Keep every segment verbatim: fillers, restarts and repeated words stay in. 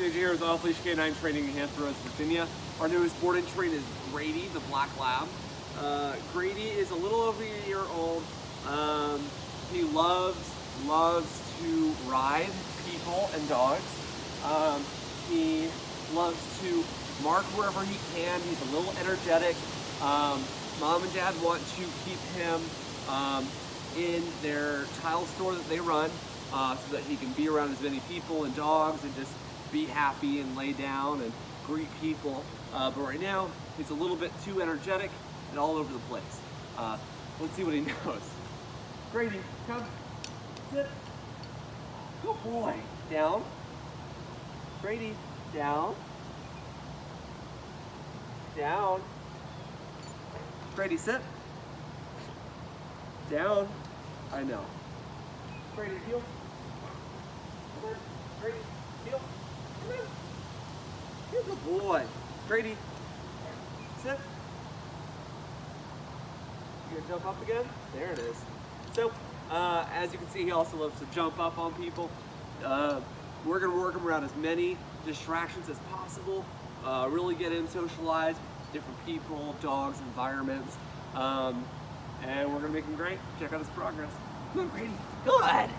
J J here with Off-Leash K nine Training in Hampton, Virginia. Our newest board and train is Grady, the black lab. Uh, Grady is a little over a year old. Um, he loves, loves to ride people and dogs. Um, he loves to mark wherever he can. He's a little energetic. Um, Mom and Dad want to keep him um, in their tile store that they run, Uh, so that he can be around as many people and dogs and just be happy and lay down and greet people. Uh, but right now, he's a little bit too energetic and all over the place. Uh, let's see what he knows. Grady, come, sit. Good boy. Down. Grady, down. Down. Grady, sit. Down. I know. Grady, heel. Grady, heel. Come here. You're a good boy. Grady, sit. You gonna jump up again? There it is. So, uh, as you can see, he also loves to jump up on people. Uh, we're gonna work him around as many distractions as possible. Uh, really get him socialized, different people, dogs, environments. Um, and we're gonna make him great. Check out his progress. Come on, Grady. Good.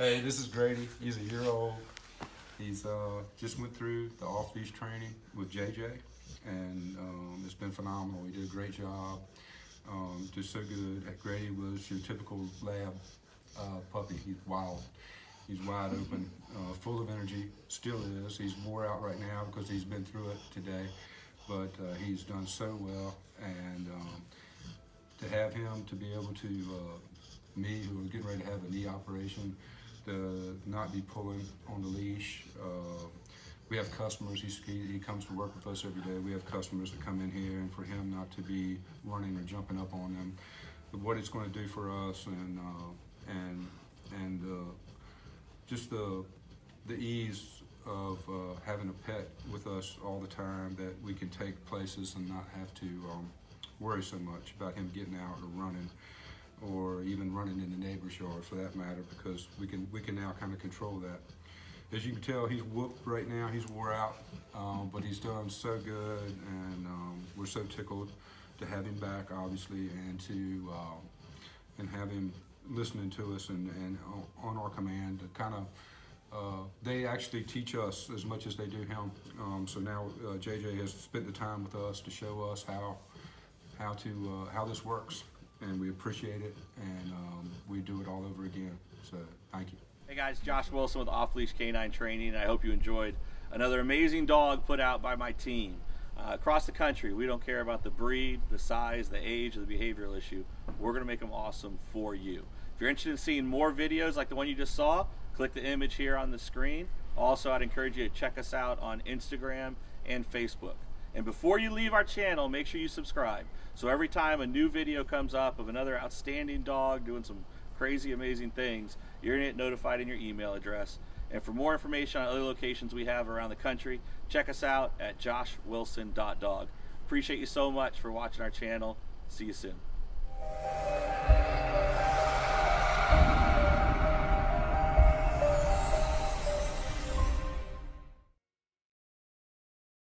Hey, this is Grady. He's a year old. He's uh, just went through the off-leash training with J J, and um, it's been phenomenal. He did a great job. Um, just so good. Grady was your typical lab uh, puppy. He's wild. He's wide open, uh, full of energy, still is. He's wore out right now because he's been through it today, but uh, he's done so well. And um, to have him to be able to, uh, me, who was getting ready to have a knee operation, to not be pulling on the leash. Uh, we have customers, he's, he, he comes to work with us every day. We have customers that come in here, and for him not to be running or jumping up on them, but what it's gonna do for us, and uh, and and uh, just the, the ease of uh, having a pet with us all the time, that we can take places and not have to um, worry so much about him getting out or running, or even running in the neighbor's yard for that matter, because we can we can now kind of control that. As you can tell, he's whooped right now, he's wore out, um, but he's done so good, and um, we're so tickled to have him back, obviously, and to um, and have him listening to us and, and on our command. Kind of, uh, they actually teach us as much as they do him. Um, so now uh, J J has spent the time with us to show us how how to uh, how this works, and we appreciate it, and um, we do it all over again. So thank you. Hey guys, Josh Wilson with Off-Leash K nine Training. I hope you enjoyed another amazing dog put out by my team. Uh, across the country, we don't care about the breed, the size, the age, or the behavioral issue. We're going to make them awesome for you. If you're interested in seeing more videos like the one you just saw, click the image here on the screen. Also, I'd encourage you to check us out on Instagram and Facebook. And before you leave our channel, make sure you subscribe. So every time a new video comes up of another outstanding dog doing some crazy, amazing things, you're going to get notified in your email address. And for more information on other locations we have around the country, check us out at josh wilson dot dog. Appreciate you so much for watching our channel. See you soon.